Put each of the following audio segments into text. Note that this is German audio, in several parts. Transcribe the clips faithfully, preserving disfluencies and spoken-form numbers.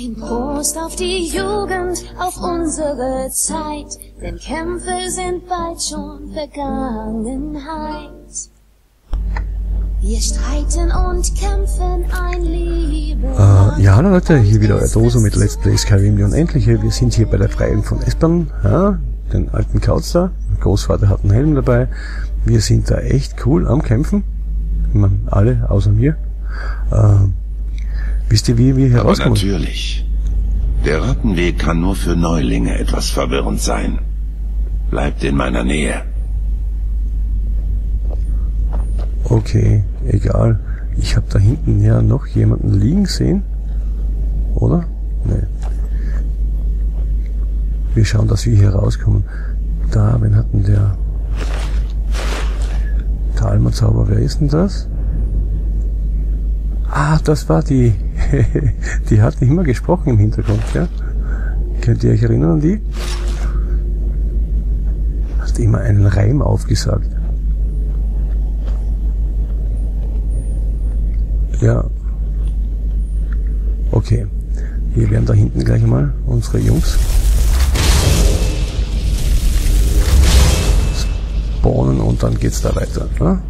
Ein Prost auf die Jugend, auf unsere Zeit, denn Kämpfe sind bald schon Vergangenheit. Wir streiten und kämpfen ein Liebe. Äh, ja, hallo Leute, hier wieder euer Doso mit Let's Play Skyrim die Unendliche. Wir sind hier bei der Freiheit von Esbern, ja, den alten Kauz da. Mein Großvater hat einen Helm dabei. Wir sind da echt cool am Kämpfen. Ich meine, alle außer mir. Äh, Wisst ihr, wie wir hier rauskommen? Natürlich. Der Rattenweg kann nur für Neulinge etwas verwirrend sein. Bleibt in meiner Nähe. Okay, egal. Ich habe da hinten ja noch jemanden liegen sehen. Oder? Nee. Wir schauen, dass wir hier rauskommen. Da, wen hatten der... Thalmor Zauber, wer ist denn das? Ah, das war die... die hat immer gesprochen im Hintergrund, ja? Könnt ihr euch erinnern an die? Hat immer einen Reim aufgesagt. Ja. Okay. Hier werden da hinten gleich mal unsere Jungs. Spawnen und dann geht's da weiter, ne?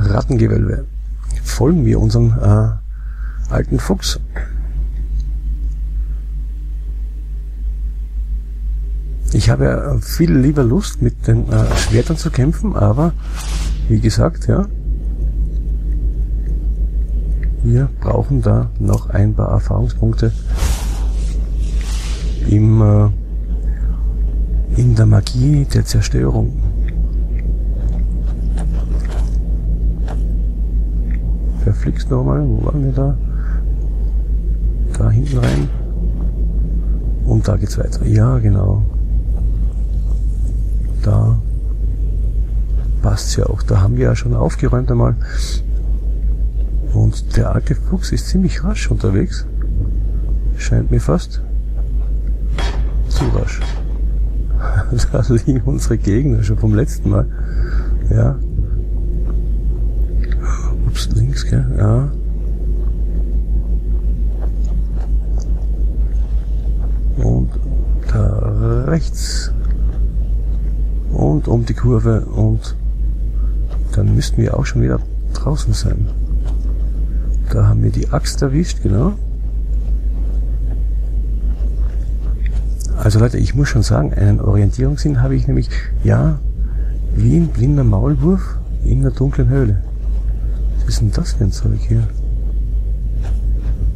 Rattengewölbe. Folgen wir unserem äh, alten Fuchs. Ich habe ja viel lieber Lust, mit den äh, Schwertern zu kämpfen, aber wie gesagt, ja, wir brauchen da noch ein paar Erfahrungspunkte im, äh, in der Magie der Zerstörung. Verflixt nochmal, wo waren wir da? Da hinten rein. Und da geht's weiter. Ja, genau. Da passt ja auch. Da haben wir ja schon aufgeräumt einmal. Und der alte Fuchs ist ziemlich rasch unterwegs. Scheint mir fast zu rasch. Da liegen unsere Gegner schon vom letzten Mal. Ja. Ups, links, gell? Ja. Und da rechts. Und um die Kurve. Und dann müssten wir auch schon wieder draußen sein. Da haben wir die Axt erwischt, genau. Also Leute, ich muss schon sagen, einen Orientierungssinn habe ich nämlich, ja, wie ein blinder Maulwurf in einer dunklen Höhle. Was ist denn das für ein Zeug hier?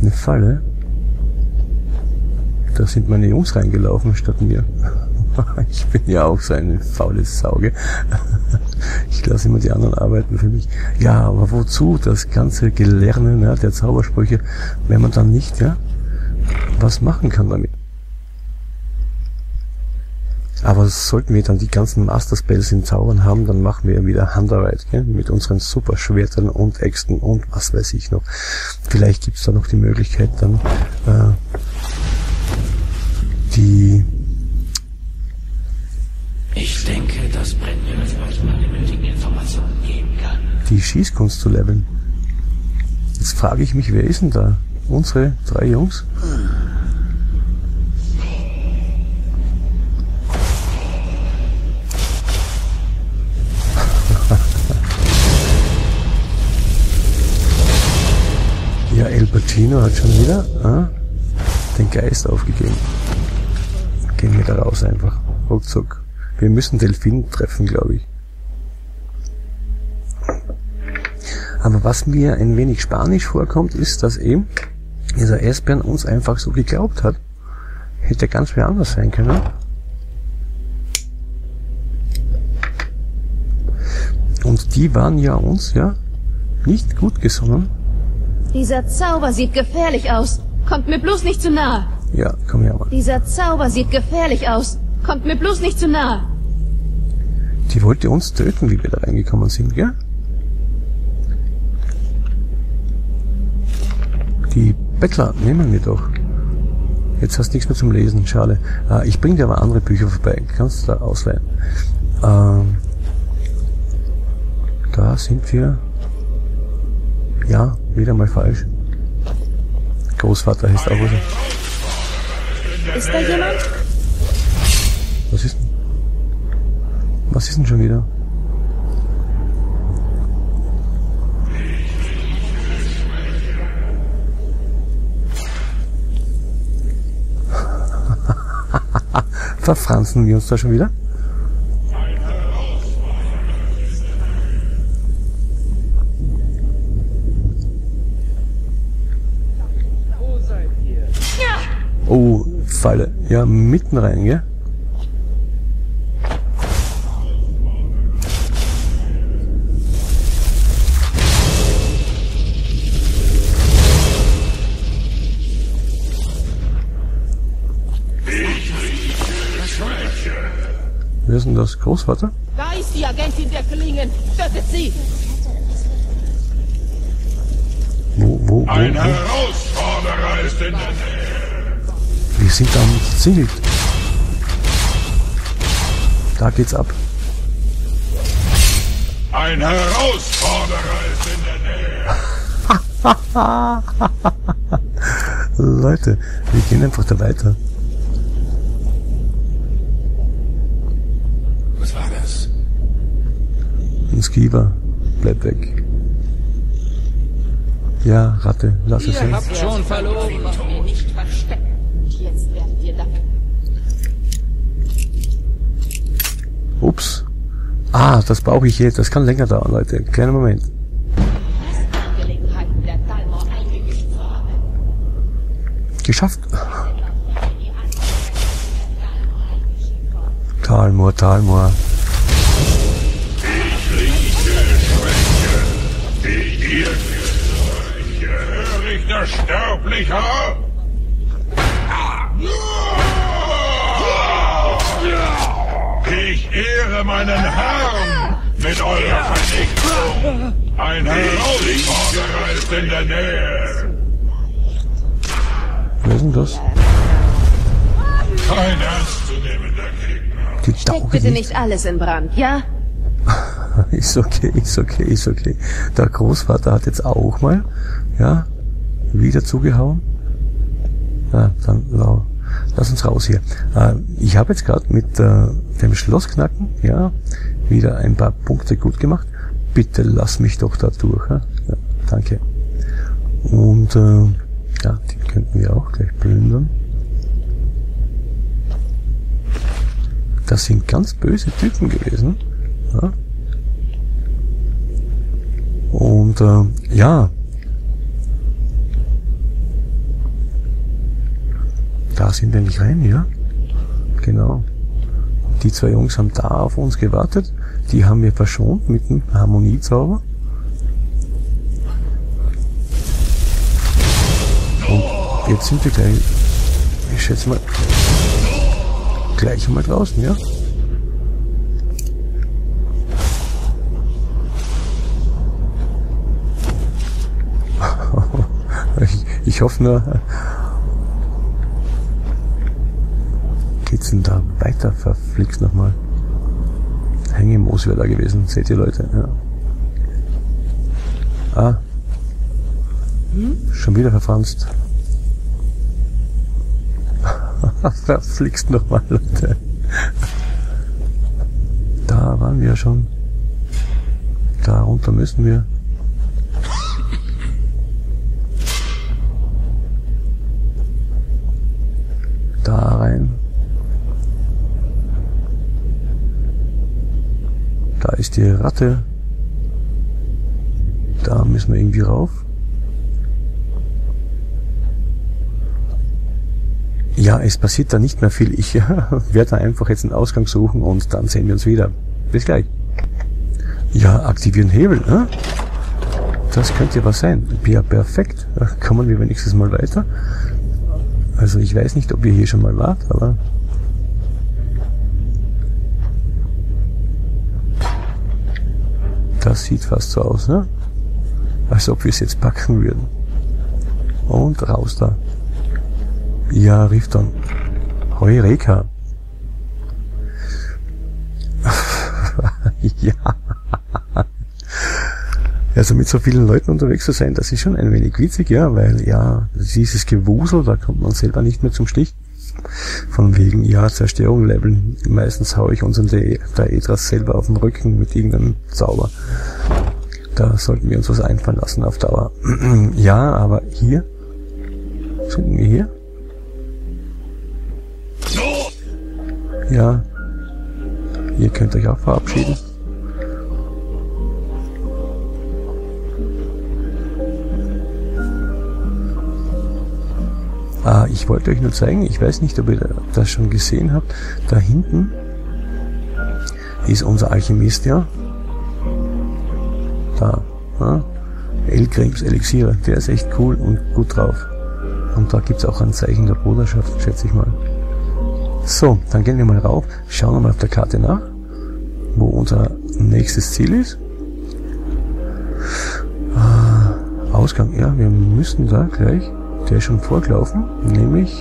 Eine Falle? Da sind meine Jungs reingelaufen statt mir. Ich bin ja auch so eine faule Sauge. Ich lasse immer die anderen arbeiten für mich. Ja, aber wozu das ganze Gelerne, ne, der Zaubersprüche, wenn man dann nicht, ja, was machen kann damit? Aber sollten wir dann die ganzen Master Spells in Zaubern haben, dann machen wir wieder Handarbeit, gell? Mit unseren Superschwertern und Äxten und was weiß ich noch. Vielleicht gibt's da noch die Möglichkeit, dann äh, die... Ich denke, das brennt mir, dass ich meine nötigen Informationen geben kann. Die Schießkunst zu leveln. Jetzt frage ich mich, wer ist denn da? Unsere drei Jungs? Hm. Ja, El Pacino hat schon wieder ah, den Geist aufgegeben. Gehen wir da raus einfach. Ruckzuck. Wir müssen Delphine treffen, glaube ich. Aber was mir ein wenig spanisch vorkommt, ist, dass eben dieser Esbern uns einfach so geglaubt hat. Hätte ganz wer anders sein können. Und die waren ja uns, ja, nicht gut gesonnen. Dieser Zauber sieht gefährlich aus. Kommt mir bloß nicht zu nahe. Ja, komm her mal. Dieser Zauber sieht gefährlich aus. Kommt mir bloß nicht zu nahe. Die wollte uns töten, wie wir da reingekommen sind, gell? Die Bettler nehmen wir doch. Jetzt hast du nichts mehr zum Lesen, schade. Äh, ich bringe dir aber andere Bücher vorbei. Kannst du da ausleihen. Ähm, da sind wir... Ja, wieder mal falsch. Großvater heißt auch so. Ist da jemand? Was ist denn? Was ist denn schon wieder? Verfranzen wir uns da schon wieder? Oh, Falle. Ja, mitten rein, gell? Wer ist denn das? Großvater? Da ist die Agentin der Klingen. Tötet sie! Wo, wo, wo? Ein Herausforderer ist in der Nähe. Wir sind am Ziel. Da geht's ab. Ein Herausforderer ist in der Nähe. Leute, wir gehen einfach da weiter. Was war das? Ein Skiver. Bleib weg. Ja, Ratte, lass es hin. Habt schon verloren. Jetzt werdet ihr da. Ups. Ah, das brauche ich jetzt. Das kann länger dauern, Leute. Kleiner Moment. Geschafft. Thalmor, Thalmor. Ich rieche Schwäche. Die ihr Hörig der Sterblicher. Ich ehre meinen Herrn mit eurer Vernichtung. Ein Herausforderer ist in der Nähe. Wer ist denn das? Kein ernstzunehmender Gegner. Steckt bitte nicht alles in Brand, ja? Ist okay, ist okay, ist okay. Der Großvater hat jetzt auch mal, ja, wieder zugehauen. Ah, dann, wow. Lass uns raus hier. Äh, ich habe jetzt gerade mit äh, dem Schlossknacken, ja, wieder ein paar Punkte gut gemacht. Bitte lass mich doch da durch. Ja? Ja, danke. Und äh, ja, die könnten wir auch gleich plündern. Das sind ganz böse Typen gewesen. Ja? Und äh, ja. Da sind wir nicht rein, ja? Genau. Die zwei Jungs haben da auf uns gewartet. Die haben wir verschont mit dem Harmoniezauber. Und jetzt sind wir gleich, ich schätze mal, gleich mal draußen, ja? Ich, ich hoffe nur... Geht's denn da weiter, verflixt nochmal. Hängemoos wäre da gewesen, seht ihr Leute, ja. Ah. Hm? Schon wieder verfranst. Verflixt nochmal, Leute. Da waren wir ja schon. Da runter müssen wir. Da rein. Da ist die Ratte. Da müssen wir irgendwie rauf. Ja, es passiert da nicht mehr viel. Ich werde da einfach jetzt einen Ausgang suchen und dann sehen wir uns wieder. Bis gleich. Ja, aktivieren Hebel. Äh? Das könnte was sein. Ja, perfekt. Da kommen wir wenigstens mal weiter. Also ich weiß nicht, ob ihr hier schon mal wart, aber... Das sieht fast so aus, ne? Als ob wir es jetzt packen würden. Und raus da. Ja, rief dann. Heureka. Ja. Also mit so vielen Leuten unterwegs zu sein, das ist schon ein wenig witzig, ja, weil ja, dieses Gewusel, da kommt man selber nicht mehr zum Stich. Von wegen, ja, Zerstörung leveln, meistens hau ich unseren Daedras selber auf den Rücken mit irgendeinem Zauber. Da sollten wir uns was einfallen lassen auf Dauer. Ja, aber hier? Sind wir hier? Ja. Ihr könnt euch auch verabschieden. Ah, ich wollte euch nur zeigen, ich weiß nicht, ob ihr das schon gesehen habt, da hinten ist unser Alchemist, ja. Da, ja? Elgrims Elixier, der ist echt cool und gut drauf. Und da gibt's auch ein Zeichen der Bruderschaft, schätze ich mal. So, dann gehen wir mal rauf, schauen wir mal auf der Karte nach, wo unser nächstes Ziel ist. Ah, Ausgang, ja, wir müssen da gleich... Der ist schon vorgelaufen, nämlich,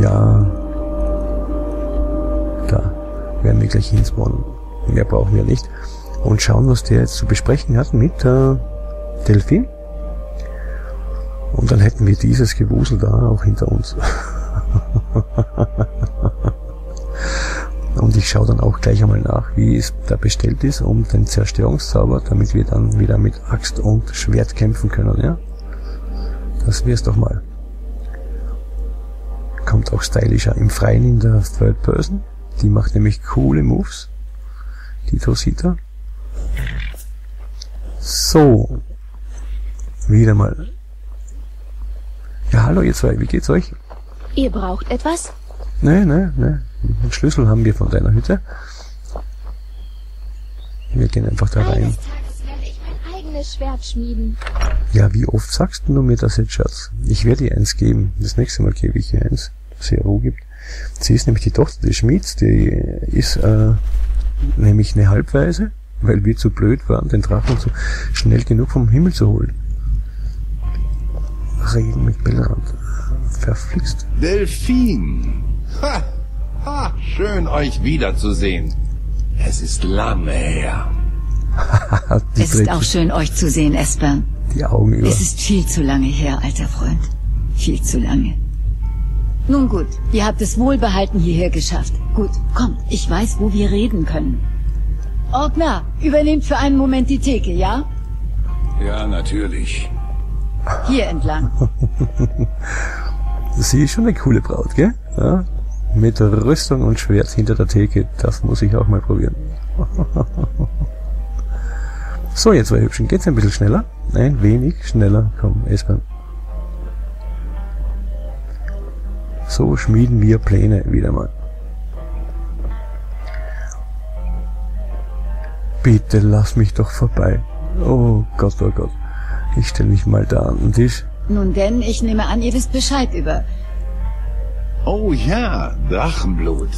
ja, da werden wir gleich hinspawnen, mehr brauchen wir nicht, und schauen, was der jetzt zu besprechen hat mit äh, Delphine, und dann hätten wir dieses Gewusel da auch hinter uns. Und ich schaue dann auch gleich einmal nach, wie es da bestellt ist, um den Zerstörungszauber, damit wir dann wieder mit Axt und Schwert kämpfen können, ja. Das wär's doch mal. Kommt auch stylischer im Freien in der Third Person. Die macht nämlich coole Moves. Die Tosita. So. Wieder mal. Ja, hallo ihr zwei. Wie geht's euch? Ihr braucht etwas? Nee, nee, nee. Einen Schlüssel haben wir von deiner Hütte. Wir gehen einfach da rein. Schwert schmieden. Ja, wie oft sagst du mir das jetzt, Schatz? Ich werde ihr eins geben. Das nächste Mal gebe ich ihr eins, dass ihr Ruhe gibt. Sie ist nämlich die Tochter des Schmieds, die ist äh, nämlich eine Halbweise, weil wir zu blöd waren, den Drachen zu schnell genug vom Himmel zu holen. Reden mit Bellrand. Verflixt. Delphine! Ha! Ha! Schön, euch wiederzusehen. Es ist lange her. Es ist auch schön, euch zu sehen, Esbern. Die Augen über. Es ist viel zu lange her, alter Freund. Viel zu lange. Nun gut, ihr habt es wohlbehalten hierher geschafft. Gut, kommt, ich weiß, wo wir reden können. Ordner, übernehmt für einen Moment die Theke, ja? Ja, natürlich. Hier entlang. Sie ist schon eine coole Braut, gell? Ja? Mit Rüstung und Schwert hinter der Theke, das muss ich auch mal probieren. So, jetzt zwei Hübschen. Geht's ein bisschen schneller? Ein wenig schneller. Komm, Esbern. So schmieden wir Pläne wieder mal. Bitte lass mich doch vorbei. Oh Gott, oh Gott. Ich stelle mich mal da an den Tisch. Nun denn, ich nehme an, ihr wisst Bescheid über... Oh ja, Drachenblut.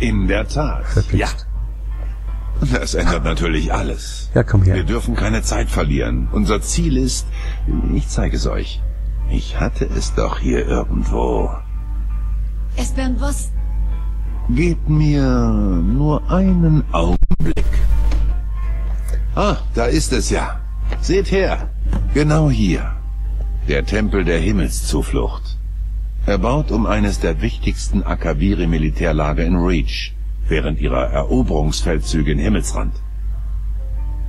In der Tat. Verpflichtet. Ja. Das ändert natürlich alles. Ja, komm her. Wir dürfen keine Zeit verlieren. Unser Ziel ist... Ich zeige es euch. Ich hatte es doch hier irgendwo. Esbern, was? Gebt mir nur einen Augenblick. Ah, da ist es ja. Seht her. Genau hier. Der Tempel der Himmelszuflucht. Erbaut um eines der wichtigsten Akaviri-Militärlager in Reach. Während ihrer Eroberungsfeldzüge in Himmelsrand.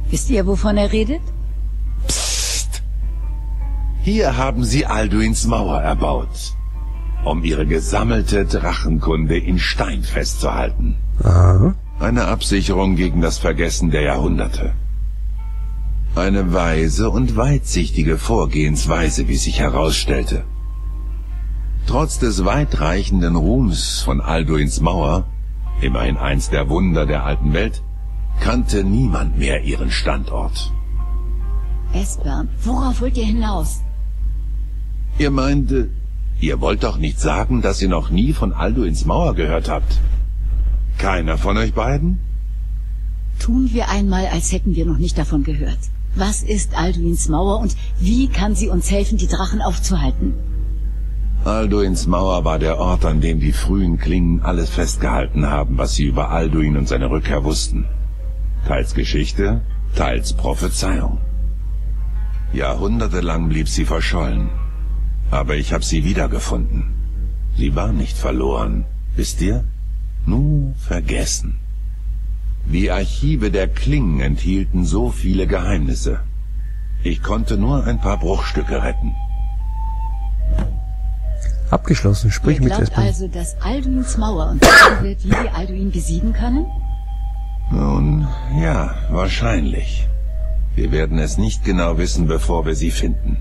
Wisst ihr, wovon er redet? Psst! Hier haben sie Alduins Mauer erbaut, um ihre gesammelte Drachenkunde in Stein festzuhalten. Aha. Eine Absicherung gegen das Vergessen der Jahrhunderte. Eine weise und weitsichtige Vorgehensweise, wie sich herausstellte. Trotz des weitreichenden Ruhms von Alduins Mauer, immerhin eins der Wunder der alten Welt, kannte niemand mehr ihren Standort. Esbern, worauf wollt ihr hinaus? Ihr meint, ihr wollt doch nicht sagen, dass ihr noch nie von Alduins Mauer gehört habt. Keiner von euch beiden? Tun wir einmal, als hätten wir noch nicht davon gehört. Was ist Alduins Mauer und wie kann sie uns helfen, die Drachen aufzuhalten? Alduins Mauer war der Ort, an dem die frühen Klingen alles festgehalten haben, was sie über Alduin und seine Rückkehr wussten. Teils Geschichte, teils Prophezeiung. Jahrhundertelang blieb sie verschollen. Aber ich habe sie wiedergefunden. Sie war nicht verloren. Wisst ihr? Nur vergessen. Die Archive der Klingen enthielten so viele Geheimnisse. Ich konnte nur ein paar Bruchstücke retten. Abgeschlossen. Sprich mit Esbern. Also, dass Alduins Mauer und wird, wie die Alduin besiegen können? Nun, ja, wahrscheinlich. Wir werden es nicht genau wissen, bevor wir sie finden.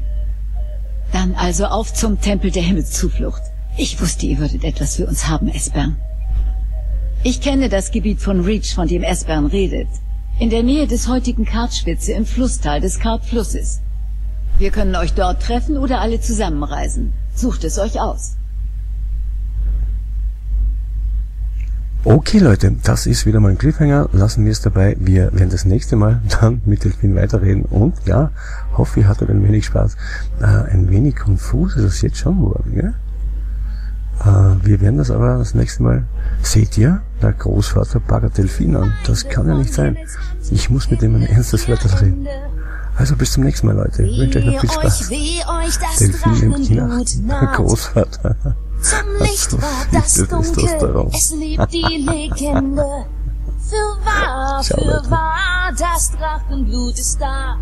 Dann also auf zum Tempel der Himmelszuflucht. Ich wusste, ihr würdet etwas für uns haben, Esbern. Ich kenne das Gebiet von Reach, von dem Esbern redet. In der Nähe des heutigen Kartspitze im Flusstal des Kartflusses. Wir können euch dort treffen oder alle zusammenreisen. Sucht es euch aus. Okay, Leute, das ist wieder mal ein Cliffhanger. Lassen wir es dabei. Wir werden das nächste Mal dann mit Delphine weiterreden. Und ja, hoffe, ihr hattet ein wenig Spaß. Äh, ein wenig konfus ist das jetzt schon worden, gell? Äh, wir werden das aber das nächste Mal... Seht ihr? Der Großvater baggert Delphine an. Das kann ja nicht sein. Ich muss mit dem ein ernstes Wörter reden. Also bis zum nächsten Mal, Leute. Ich wünsche euch noch viel Spaß. Delphine nimmt die Nacht. Der Großvater... Zum Licht war das Dunkel, es liebt die Legende. Für wahr, für wahr, das Drachenblut ist da.